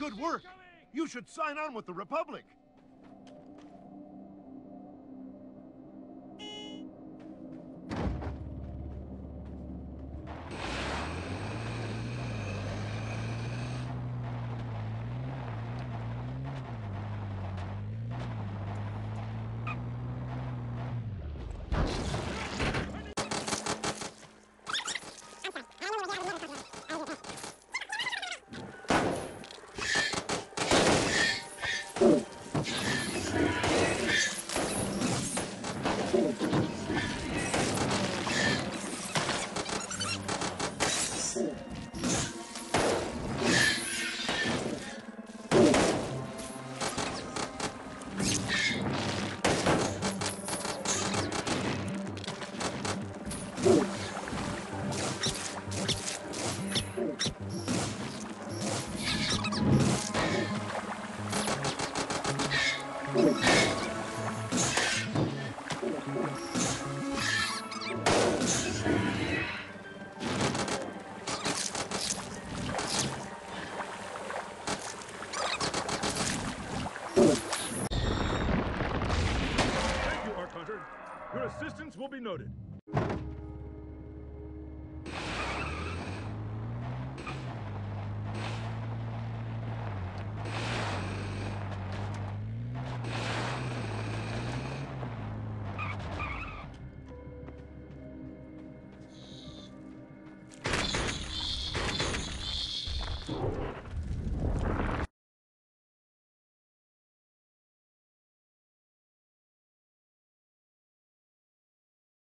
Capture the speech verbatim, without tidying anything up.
good work. You should sign on with the Republic. Your assistance will be noted.